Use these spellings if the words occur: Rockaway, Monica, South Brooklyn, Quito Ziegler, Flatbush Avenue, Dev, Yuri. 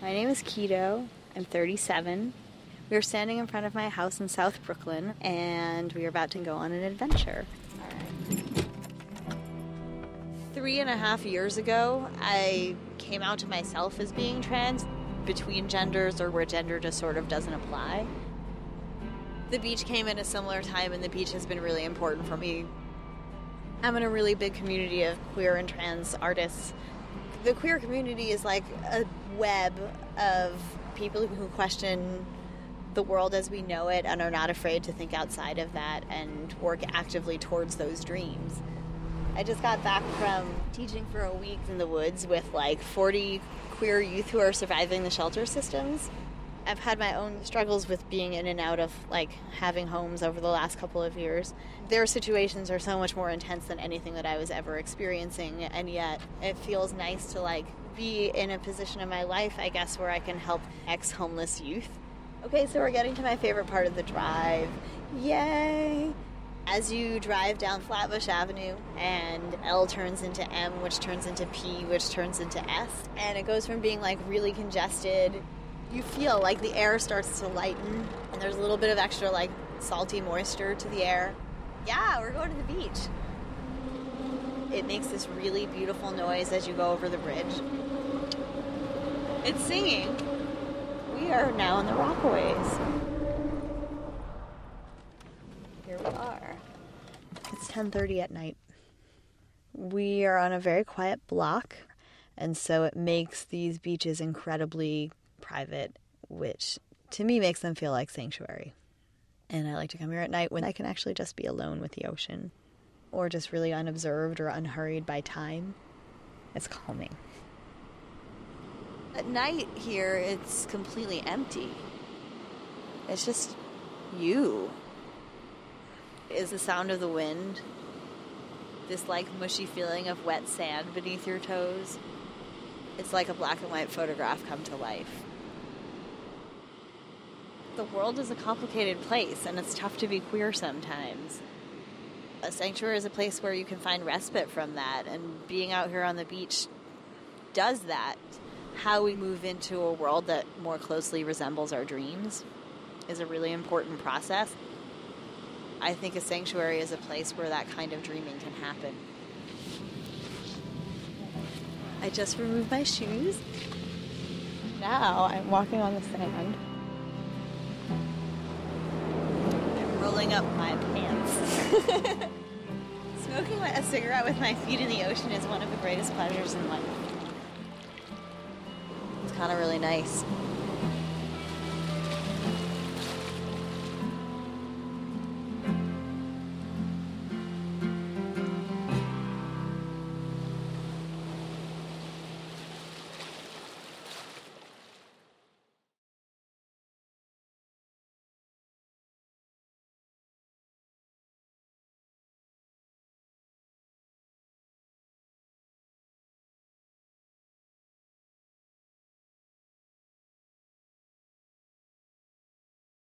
My name is Quito. I'm 37. We were standing in front of my house in South Brooklyn, and we were about to go on an adventure. All right. 3.5 years ago, I came out to myself as being trans, between genders or where gender just sort of doesn't apply. The beach came at a similar time, and the beach has been really important for me. I'm in a really big community of queer and trans artists. The queer community is like a web of people who question the world as we know it and are not afraid to think outside of that and work actively towards those dreams. I just got back from teaching for a week in the woods with like 40 queer youth who are surviving the shelter systems. I've had my own struggles with being in and out of like having homes over the last couple of years. Their situations are so much more intense than anything that I was ever experiencing, and yet it feels nice to like be in a position in my life, I guess, where I can help ex-homeless youth. Okay, so we're getting to my favorite part of the drive. Yay! As you drive down Flatbush Avenue, and L turns into M, which turns into P, which turns into S, and it goes from being like really congested. You feel like the air starts to lighten, and there's a little bit of extra like salty moisture to the air. Yeah, we're going to the beach. It makes this really beautiful noise as you go over the bridge. It's singing. We are now in the Rockaways. Here we are. It's 10:30 at night. We are on a very quiet block, and so it makes these beaches incredibly private, which to me makes them feel like sanctuary. And I like to come here at night when I can actually just be alone with the ocean, or just really unobserved or unhurried by time. It's calming. At night here, it's completely empty. It's just you. Is the sound of the wind, this like mushy feeling of wet sand beneath your toes. It's like a black and white photograph come to life. The world is a complicated place, and it's tough to be queer sometimes. A sanctuary is a place where you can find respite from that, and being out here on the beach does that. How we move into a world that more closely resembles our dreams is a really important process. I think a sanctuary is a place where that kind of dreaming can happen. I just removed my shoes. Now I'm walking on the sand. I'm rolling up my pants. Smoking a cigarette with my feet in the ocean is one of the greatest pleasures in life. It's kind of really nice.